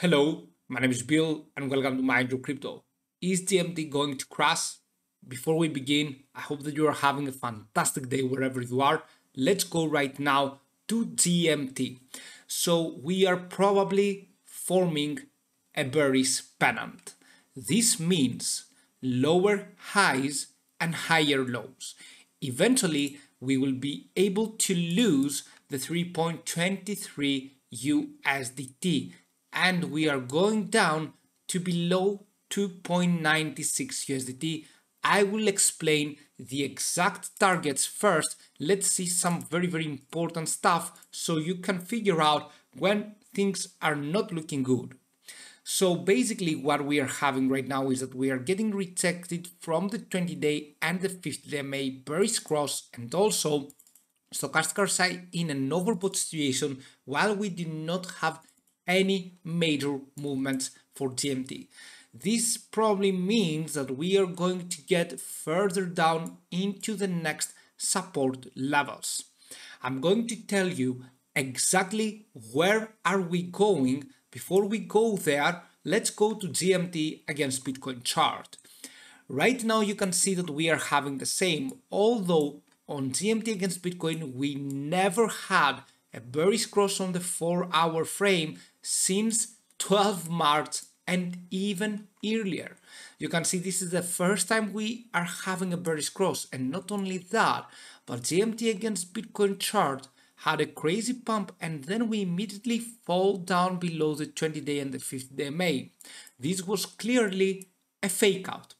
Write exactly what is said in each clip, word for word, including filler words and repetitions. Hello, my name is Bill and welcome to Mind Your Crypto. Is G M T going to crash? Before we begin, I hope that you are having a fantastic day wherever you are. Let's go right now to G M T. So we are probably forming a bearish pennant. This means lower highs and higher lows. Eventually, we will be able to lose the three point two three U S D T. And we are going down to below two point nine six U S D T. I will explain the exact targets first. Let's see some very, very important stuff so you can figure out when things are not looking good. So basically what we are having right now is that we are getting rejected from the twenty day and the fifty day M A bearish cross, and also stochastic R S I in an overbought situation while we do not have any major movements for G M T. This probably means that we are going to get further down into the next support levels. I'm going to tell you exactly where are we going. Before we go there, let's go to G M T against Bitcoin chart. Right now you can see that we are having the same, although on G M T against Bitcoin we never had a bearish cross on the four hour frame since twelve March and even earlier. You can see this is the first time we are having a bearish cross, and not only that, but G M T against Bitcoin chart had a crazy pump and then we immediately fall down below the twenty day and the fifty day M A. This was clearly a fake out.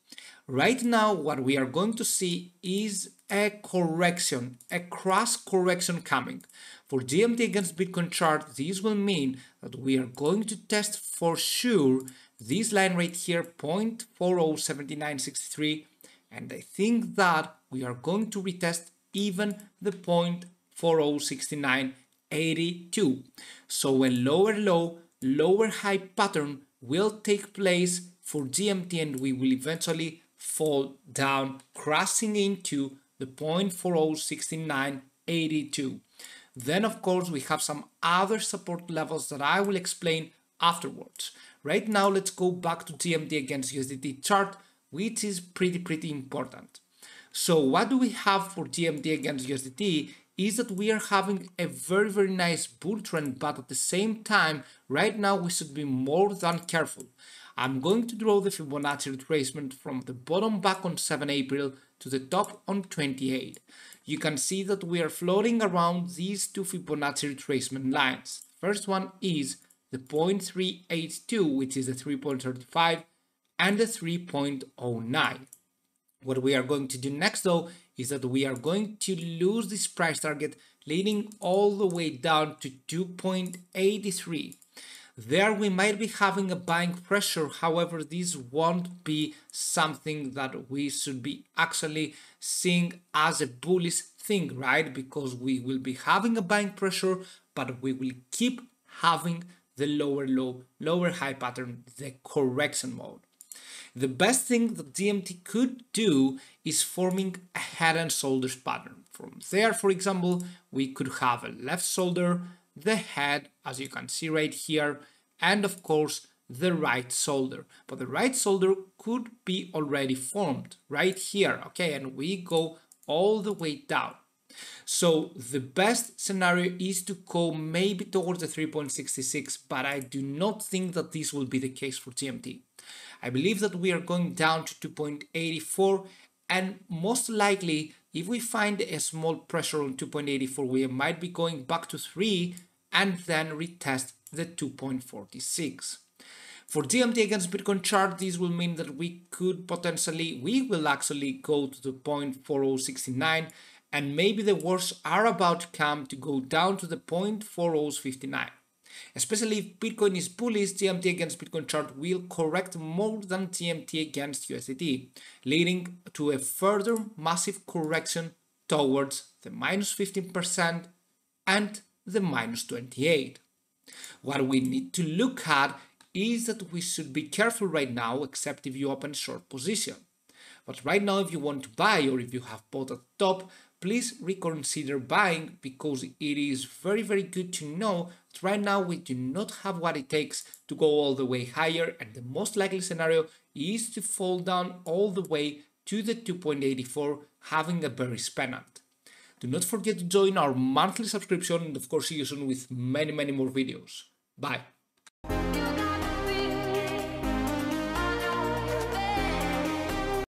Right now what we are going to see is a correction, a crash correction coming. For G M T against Bitcoin chart, this will mean that we are going to test for sure this line right here, zero point four zero seven nine six three, and I think that we are going to retest even the zero point four zero six nine eight two. So a lower low, lower high pattern will take place for G M T and we will eventually fall down, crashing into the zero point four zero six nine eight two. Then of course we have some other support levels that I will explain afterwards. Right now let's go back to G M T against U S D T chart, which is pretty pretty important. So what do we have for G M T against U S D T is that we are having a very very nice bull trend, but at the same time right now we should be more than careful. I'm going to draw the Fibonacci retracement from the bottom back on seven April to the top on twenty-eight. You can see that we are floating around these two Fibonacci retracement lines. First one is the zero point three eight two, which is the three point three five, and the three point zero nine. What we are going to do next though is that we are going to lose this price target, leading all the way down to two point eight three. There we might be having a buying pressure, however this won't be something that we should be actually seeing as a bullish thing, right? Because we will be having a buying pressure, but we will keep having the lower low, lower high pattern, the correction mode. The best thing that G M T could do is forming a head and shoulders pattern. From there, for example, we could have a left shoulder, the head, as you can see right here, and of course the right shoulder. But the right shoulder could be already formed right here, okay, and we go all the way down. So the best scenario is to go maybe towards the three point six six, but I do not think that this will be the case for G M T. I believe that we are going down to two point eight four, and most likely if we find a small pressure on two point eight four, we might be going back to three and then retest the two point four six. For G M T against Bitcoin chart, this will mean that we could potentially, we will actually go to the zero point four zero six nine, and maybe the worst are about to come to go down to the zero point four zero five nine. Especially if Bitcoin is bullish, G M T against Bitcoin chart will correct more than G M T against U S D T, leading to a further massive correction towards the minus fifteen percent and the minus twenty-eight. What we need to look at is that we should be careful right now, except if you open short position. But right now if you want to buy or if you have bought at top, please reconsider buying, because it is very, very good to know that right now we do not have what it takes to go all the way higher, and the most likely scenario is to fall down all the way to the two point eight four, having a bearish pennant. Do not forget to join our monthly subscription, and of course see you soon with many, many more videos. Bye!